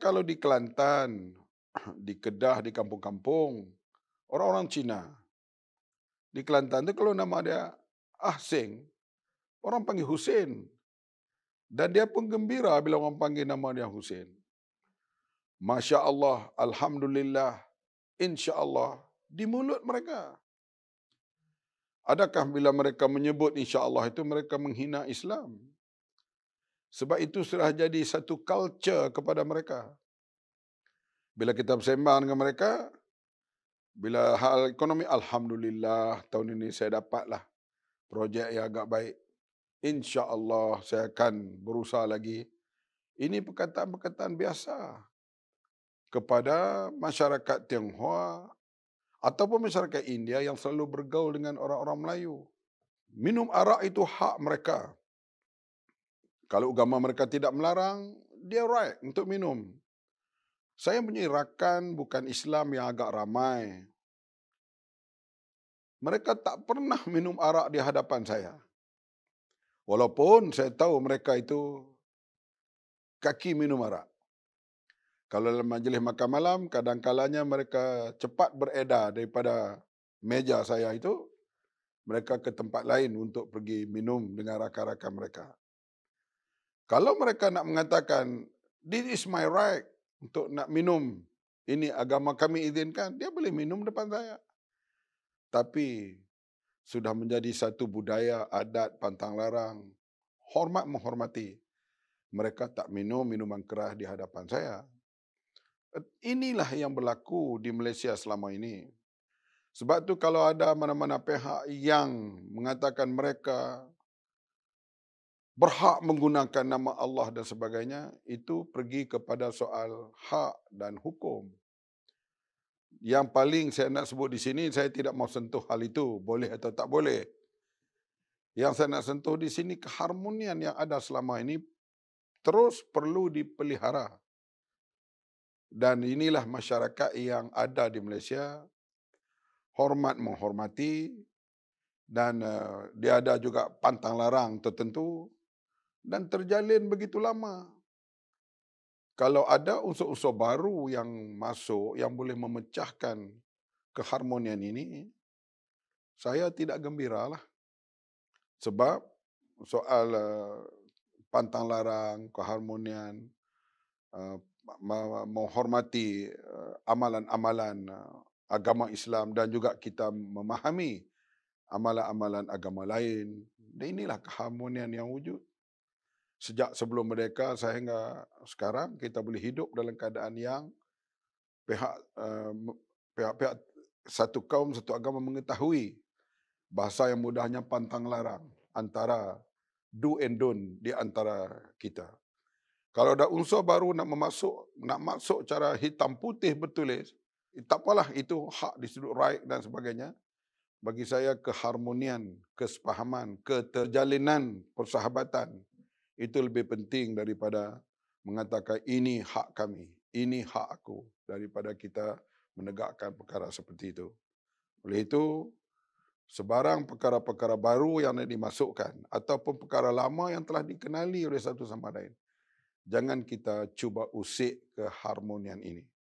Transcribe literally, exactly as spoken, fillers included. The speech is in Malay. Kalau di Kelantan, di Kedah, di kampung-kampung, orang-orang Cina. Di Kelantan itu kalau nama dia Ahseng, orang panggil Husin. Dan dia pun gembira bila orang panggil nama dia Husin. Masya Allah, Alhamdulillah, Insya Allah, di mulut mereka. Adakah bila mereka menyebut Insya Allah itu mereka menghina Islam? Sebab itu sudah jadi satu culture kepada mereka. Bila kita bersembang dengan mereka, bila hal ekonomi, Alhamdulillah tahun ini saya dapatlah projek yang agak baik. Insya Allah saya akan berusaha lagi. Ini perkataan-perkataan biasa kepada masyarakat Tionghoa ataupun masyarakat India yang selalu bergaul dengan orang-orang Melayu. Minum arak itu hak mereka. Kalau agama mereka tidak melarang, dia right untuk minum. Saya punya rakan bukan Islam yang agak ramai. Mereka tak pernah minum arak di hadapan saya. Walaupun saya tahu mereka itu kaki minum arak. Kalau dalam majlis makan malam, kadang-kalanya mereka cepat beredar daripada meja saya itu, mereka ke tempat lain untuk pergi minum dengan rakan-rakan mereka. Kalau mereka nak mengatakan, this is my right untuk nak minum, ini agama kami izinkan, dia boleh minum depan saya. Tapi sudah menjadi satu budaya, adat, pantang larang, hormat menghormati. Mereka tak minum minuman keras di hadapan saya. Inilah yang berlaku di Malaysia selama ini. Sebab tu kalau ada mana-mana pihak yang mengatakan mereka berhak menggunakan nama Allah dan sebagainya, itu pergi kepada soal hak dan hukum. Yang paling saya nak sebut di sini, saya tidak mau sentuh hal itu, boleh atau tak boleh. Yang saya nak sentuh di sini, keharmonian yang ada selama ini terus perlu dipelihara. Dan inilah masyarakat yang ada di Malaysia, hormat menghormati, dan uh, dia ada juga pantang larang tertentu. Dan terjalin begitu lama. Kalau ada unsur-unsur baru yang masuk, yang boleh memecahkan keharmonian ini, saya tidak gembira lah. Sebab soal uh, pantang larang, keharmonian, uh, menghormati uh, amalan-amalan uh, agama Islam, dan juga kita memahami amalan-amalan agama lain. Dan inilah keharmonian yang wujud. Sejak sebelum merdeka sehingga sekarang, kita boleh hidup dalam keadaan yang pihak uh, pihak-pihak satu kaum, satu agama mengetahui bahasa yang mudahnya pantang larang antara do and don't di antara kita. Kalau ada unsur baru nak memasuk, nak masuk cara hitam putih bertulis, tak apalah, itu hak di sudut right dan sebagainya. Bagi saya keharmonian, kesepahaman, keterjalinan, persahabatan itu lebih penting daripada mengatakan ini hak kami, ini hak aku, daripada kita menegakkan perkara seperti itu. Oleh itu, sebarang perkara-perkara baru yang dimasukkan ataupun perkara lama yang telah dikenali oleh satu sama lain, jangan kita cuba usik keharmonian ini.